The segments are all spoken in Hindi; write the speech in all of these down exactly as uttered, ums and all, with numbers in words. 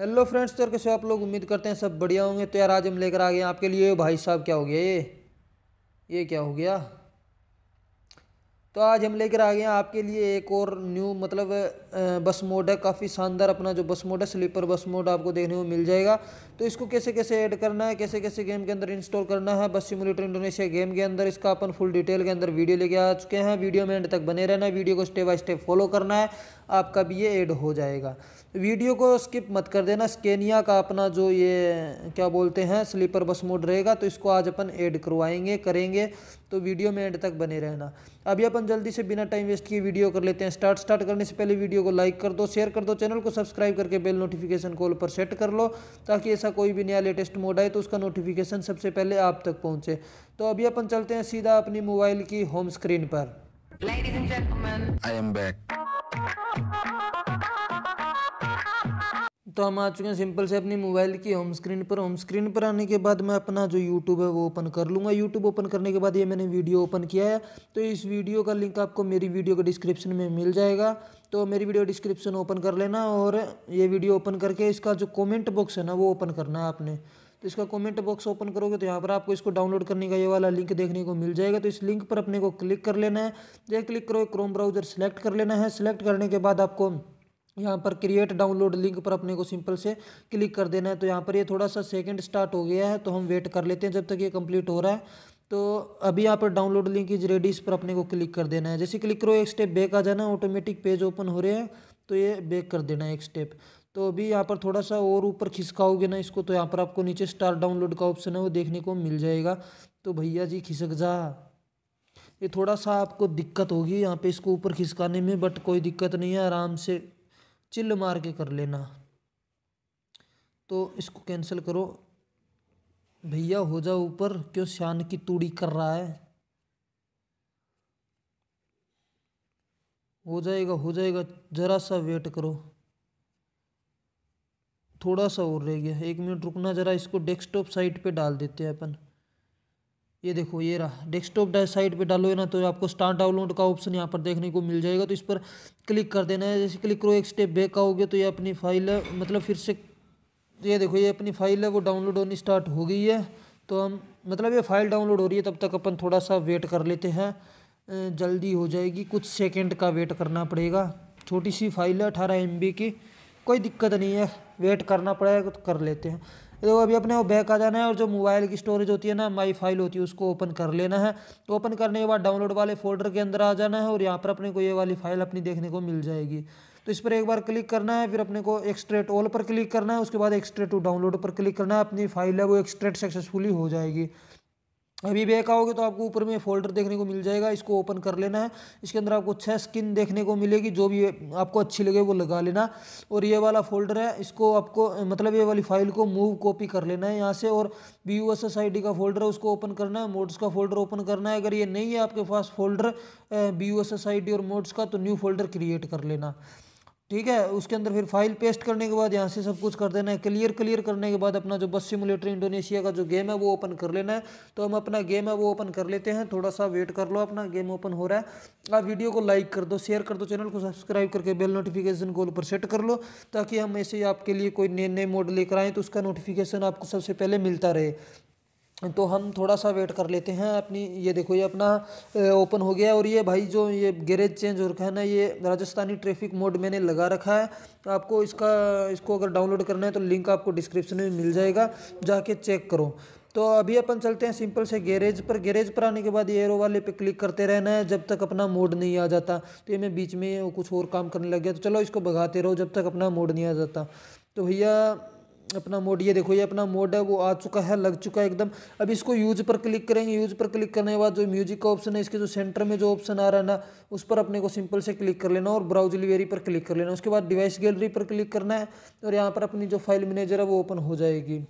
हेलो फ्रेंड्स, तो कैसे आप लोग, उम्मीद करते हैं सब बढ़िया होंगे। तो यार आज हम लेकर आ गए आपके लिए, भाई साहब क्या हो गया ये ये क्या हो गया। तो आज हम लेकर आ गए आपके लिए एक और न्यू मतलब बस मोड है, काफ़ी शानदार अपना जो बस मोड है, स्लीपर बस मोड आपको देखने को मिल जाएगा। तो इसको कैसे कैसे ऐड करना है, कैसे कैसे गेम के अंदर इंस्टॉल करना है बस सिमुलेटर इंडोनेशिया गेम के अंदर, इसका अपन फुल डिटेल के अंदर वीडियो लेके आ चुके हैं। वीडियो में एंड तक बने रहना, वीडियो को स्टेप बाय स्टेप फॉलो करना है, आपका भी ये ऐड हो जाएगा। वीडियो को स्किप मत कर देना। स्केनिया का अपना जो ये क्या बोलते हैं स्लीपर बस मोड रहेगा, तो इसको आज अपन ऐड करवाएंगे करेंगे, तो वीडियो में एंड तक बने रहना। अभी अपन जल्दी से बिना टाइम वेस्ट किए वीडियो कर लेते हैं स्टार्ट। स्टार्ट करने से पहले वीडियो को लाइक कर दो, शेयर कर दो, चैनल को सब्सक्राइब करके बेल नोटिफिकेशन कॉल पर सेट कर लो, ताकि ऐसा कोई भी नया लेटेस्ट मोड आए तो उसका नोटिफिकेशन सबसे पहले आप तक पहुंचे। तो अभी अपन चलते हैं सीधा अपनी मोबाइल की होम स्क्रीन पर। Ladies and gentlemen, I am back। तो हम आ चुके हैं सिंपल से अपनी मोबाइल की होम स्क्रीन पर। होम स्क्रीन पर आने के बाद मैं अपना जो यूट्यूब है वो ओपन कर लूँगा। यूट्यूब ओपन करने के बाद ये मैंने वीडियो ओपन किया है, तो इस वीडियो का लिंक आपको मेरी वीडियो के डिस्क्रिप्शन में मिल जाएगा। तो मेरी वीडियो डिस्क्रिप्शन ओपन कर लेना और ये वीडियो ओपन करके इसका जो कॉमेंट बॉक्स है ना वो ओपन करना है आपने। तो इसका कॉमेंट बॉक्स ओपन करोगे तो यहाँ पर आपको इसको डाउनलोड करने का ये वाला लिंक देखने को मिल जाएगा। तो इस लिंक पर अपने को क्लिक कर लेना है। जैसे क्लिक करोगे क्रोम ब्राउज़र सेलेक्ट कर लेना है। सेलेक्ट करने के बाद आपको यहाँ पर क्रिएट डाउनलोड लिंक पर अपने को सिंपल से क्लिक कर देना है। तो यहाँ पर ये थोड़ा सा सेकंड स्टार्ट हो गया है, तो हम वेट कर लेते हैं जब तक ये कंप्लीट हो रहा है। तो अभी यहाँ पर डाउनलोड लिंक इज रेडी, इस पर अपने को क्लिक कर देना है। जैसे क्लिक करो एक स्टेप बैक आ जाना, ऑटोमेटिक पेज ओपन हो रहे हैं तो ये बैक कर देना है एक स्टेप। तो अभी यहाँ पर थोड़ा सा और ऊपर खिसकाओगे ना इसको, तो यहाँ पर आपको नीचे स्टार डाउनलोड का ऑप्शन है वो देखने को मिल जाएगा। तो भैया जी खिसक जा, ये थोड़ा सा आपको दिक्कत होगी यहाँ पर इसको ऊपर खिसकाने में, बट कोई दिक्कत नहीं है, आराम से चिल मार के कर लेना। तो इसको कैंसिल करो, भैया हो जाओ ऊपर, क्यों शान की तूड़ी कर रहा है। हो जाएगा हो जाएगा, जरा सा वेट करो, थोड़ा सा और रह गया, एक मिनट रुकना जरा। इसको डेस्कटॉप साइट पे डाल देते हैं अपन, ये देखो ये रहा, डेस्कटॉप साइट पे डालोगे ना तो आपको स्टार्ट डाउनलोड का ऑप्शन यहाँ पर देखने को मिल जाएगा। तो इस पर क्लिक कर देना है। जैसे क्लिक करो एक स्टेप बैक आओगे तो ये अपनी फाइल है, मतलब फिर से ये देखो ये अपनी फाइल है वो डाउनलोड होनी स्टार्ट हो गई है। तो हम मतलब ये फाइल डाउनलोड हो रही है, तब तक अपन थोड़ा सा वेट कर लेते हैं, जल्दी हो जाएगी, कुछ सेकेंड का वेट करना पड़ेगा। छोटी सी फाइल है अठारह एम बी की, कोई दिक्कत नहीं है, वेट करना पड़ेगा तो कर लेते हैं। तो अभी अपने वो बैक आ जाना है और जो मोबाइल की स्टोरेज होती है ना माई फाइल होती है उसको ओपन कर लेना है। तो ओपन करने के बाद डाउनलोड वाले फोल्डर के अंदर आ जाना है और यहाँ पर अपने को ये वाली फाइल अपनी देखने को मिल जाएगी। तो इस पर एक बार क्लिक करना है, फिर अपने को एक्सट्रैक्ट ऑल पर क्लिक करना है, उसके बाद एक्सट्रैक्ट टू डाउनलोड पर क्लिक करना है। अपनी फाइल है वो एक्सट्रैक्ट सक्सेसफुली हो जाएगी। अभी बैक आओगे तो आपको ऊपर में फोल्डर देखने को मिल जाएगा, इसको ओपन कर लेना है। इसके अंदर आपको छह स्किन देखने को मिलेगी, जो भी आपको अच्छी लगे वो लगा लेना। और ये वाला फोल्डर है, इसको आपको मतलब ये वाली फाइल को मूव कॉपी कर लेना है यहाँ से। और B U S S I D का फोल्डर है उसको ओपन करना है, मोड्स का फोल्डर ओपन करना है। अगर ये नहीं है आपके पास folder B U S S I D और मोड्स का, तो न्यू फोल्डर क्रिएट कर लेना, ठीक है। उसके अंदर फिर फाइल पेस्ट करने के बाद यहाँ से सब कुछ कर देना है क्लियर। क्लियर करने के बाद अपना जो बस सिमुलेटर इंडोनेशिया का जो गेम है वो ओपन कर लेना है। तो हम अपना गेम है वो ओपन कर लेते हैं, थोड़ा सा वेट कर लो, अपना गेम ओपन हो रहा है। आप वीडियो को लाइक कर दो, शेयर कर दो, चैनल को सब्सक्राइब करके बेल नोटिफिकेशन कॉल पर सेट कर लो, ताकि हम ऐसे ही आपके लिए कोई नए नए मोड लेकर आएँ तो उसका नोटिफिकेशन आपको सबसे पहले मिलता रहे। तो हम थोड़ा सा वेट कर लेते हैं अपनी। ये देखो ये अपना ओपन हो गया। और ये भाई जो ये गैरेज चेंज हो रखा है ना, ये राजस्थानी ट्रैफिक मोड मैंने लगा रखा है। आपको इसका इसको अगर डाउनलोड करना है तो लिंक आपको डिस्क्रिप्शन में मिल जाएगा, जाके चेक करो। तो अभी अपन चलते हैं सिंपल से गैरेज पर। गैरेज पर आने के बाद एरो वाले पे क्लिक करते रहना है जब तक अपना मोड नहीं आ जाता। तो ये मैं बीच में कुछ और काम करने लग गया, तो चलो इसको भगाते रहो जब तक अपना मोड नहीं आ जाता। तो भैया अपना मोड, ये देखो ये अपना मोड है वो आ चुका है, लग चुका है एकदम। अब इसको यूज पर क्लिक करेंगे। यूज पर क्लिक करने के बाद जो म्यूजिक का ऑप्शन है, इसके जो सेंटर में जो ऑप्शन आ रहा है ना उस पर अपने को सिंपल से क्लिक कर लेना और ब्राउज लिवेरी पर क्लिक कर लेना। उसके बाद डिवाइस गैलरी पर क्लिक करना है और यहाँ पर अपनी जो फाइल मैनेजर है वो ओपन हो जाएगी।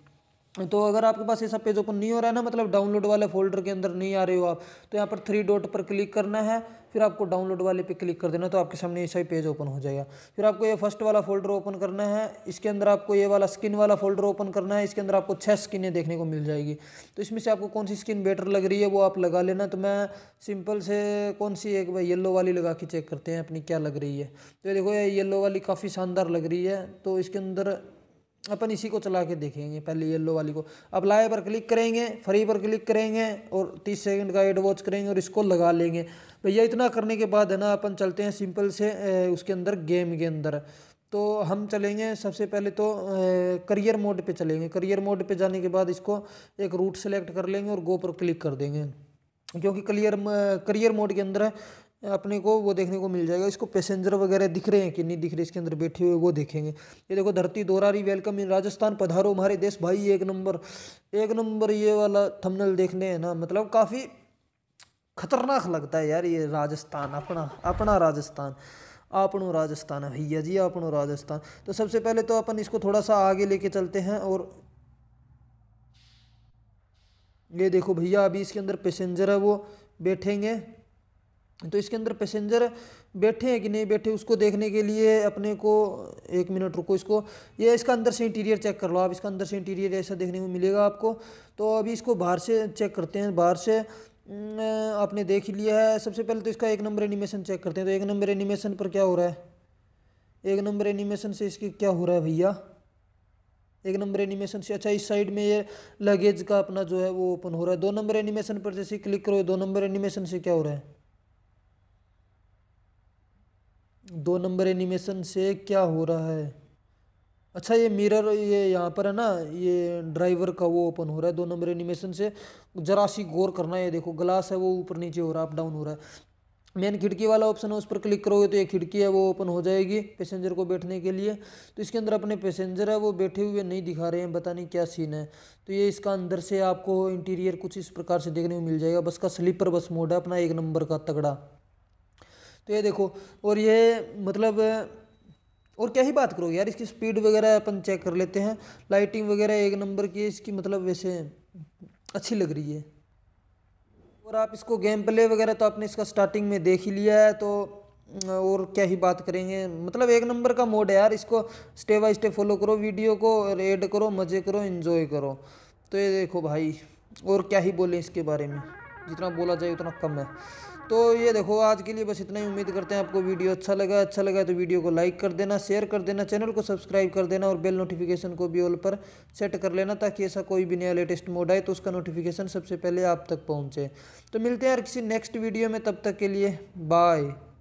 तो अगर आपके पास ऐसा पेज ओपन नहीं हो रहा है ना, मतलब डाउनलोड वाले फोल्डर के अंदर नहीं आ रहे हो आप, तो यहाँ पर थ्री डॉट पर क्लिक करना है, फिर आपको डाउनलोड वाले पे क्लिक कर देना। तो आपके सामने ऐसा ही पेज ओपन हो जाएगा। फिर आपको ये फर्स्ट वाला फोल्डर ओपन करना है, इसके अंदर आपको ये वाला स्किन वाला फोल्डर ओपन करना है। इसके अंदर आपको छह स्किनें देखने को मिल जाएगी। तो इसमें से आपको कौन सी स्किन बेटर लग रही है वो आप लगा लेना। तो मैं सिंपल से कौन सी एक येलो वाली लगा के चेक करते हैं अपनी क्या लग रही है। तो देखो ये येलो वाली काफ़ी शानदार लग रही है, तो इसके अंदर अपन इसी को चला के देखेंगे, पहले येलो वाली को। अप्लाई पर क्लिक करेंगे, फ्री पर क्लिक करेंगे और तीस सेकंड का एड वॉच करेंगे और इसको लगा लेंगे भैया। इतना करने के बाद है ना अपन चलते हैं सिंपल से उसके अंदर, गेम के अंदर। तो हम चलेंगे सबसे पहले तो करियर मोड पे चलेंगे। करियर मोड पे जाने के बाद इसको एक रूट सेलेक्ट कर लेंगे और गो पर क्लिक कर देंगे, क्योंकि करियर करियर मोड के अंदर अपने को वो देखने को मिल जाएगा। इसको पैसेंजर वगैरह दिख रहे हैं कि नहीं दिख रहे इसके अंदर बैठे हुए, वो देखेंगे। ये देखो, धरती दोहरा रही, वेलकम इन राजस्थान, पधारो हमारे देश। भाई एक नंबर, एक नंबर ये वाला थंबनेल देखने है ना, मतलब काफ़ी खतरनाक लगता है यार ये राजस्थान, अपना अपना राजस्थान, आपनो राजस्थान भैया जी, आपनो राजस्थान। तो सबसे पहले तो अपन इसको थोड़ा सा आगे लेके चलते हैं और ये देखो भैया अभी इसके अंदर पैसेंजर है, वो बैठेंगे। तो इसके अंदर पैसेंजर बैठे हैं कि नहीं बैठे, उसको देखने के लिए अपने को एक मिनट रुको, इसको ये इसका अंदर से इंटीरियर चेक कर लो आप। इसका अंदर से इंटीरियर ऐसा देखने को मिलेगा आपको। तो अभी इसको बाहर से चेक करते हैं, बाहर से आपने देख लिया है। सबसे पहले तो इसका एक नंबर एनिमेशन चेक करते हैं। तो एक नंबर एनिमेशन पर क्या हो रहा है, एक नंबर एनिमेशन से इसके क्या हो रहा है भैया, एक नंबर एनिमेशन से अच्छा इस साइड में ये लगेज का अपना जो है वो ओपन हो रहा है। दो नंबर एनिमेशन पर जैसे क्लिक करो, दो नंबर एनिमेशन से क्या हो रहा है, दो नंबर एनिमेशन से क्या हो रहा है, अच्छा ये मिरर ये यहाँ पर है ना, ये ड्राइवर का वो ओपन हो रहा है। दो नंबर एनिमेशन से जरा सी गौर करना है, ये देखो ग्लास है वो ऊपर नीचे हो रहा है, अप डाउन हो रहा है। मेन खिड़की वाला ऑप्शन है, उस पर क्लिक करोगे तो ये खिड़की है वो ओपन हो जाएगी पैसेंजर को बैठने के लिए। तो इसके अंदर अपने पैसेंजर है वो बैठे हुए नहीं दिखा रहे हैं, पता नहीं क्या सीन है। तो ये इसका अंदर से आपको इंटीरियर कुछ इस प्रकार से देखने को मिल जाएगा। बस का स्लीपर बस मोड है अपना, एक नंबर का तगड़ा। तो ये देखो, और ये मतलब और क्या ही बात करोगे यार। इसकी स्पीड वगैरह अपन चेक कर लेते हैं, लाइटिंग वगैरह एक नंबर की इसकी, मतलब वैसे अच्छी लग रही है। और आप इसको गेम प्ले वगैरह तो आपने इसका स्टार्टिंग में देख ही लिया है, तो और क्या ही बात करेंगे, मतलब एक नंबर का मोड है यार। इसको स्टेप बाय स्टेप फॉलो करो, वीडियो को ऐड करो, मज़े करो, एंजॉय करो। तो ये देखो भाई, और क्या ही बोलें इसके बारे में, जितना बोला जाए उतना कम है। तो ये देखो, आज के लिए बस इतना ही। उम्मीद करते हैं आपको वीडियो अच्छा लगा। अच्छा लगा तो वीडियो को लाइक कर देना, शेयर कर देना, चैनल को सब्सक्राइब कर देना और बेल नोटिफिकेशन को भी ऑल पर सेट कर लेना, ताकि ऐसा कोई भी नया लेटेस्ट मोड आए तो उसका नोटिफिकेशन सबसे पहले आप तक पहुंचे। तो मिलते हैं यार किसी नेक्स्ट वीडियो में, तब तक के लिए बाय।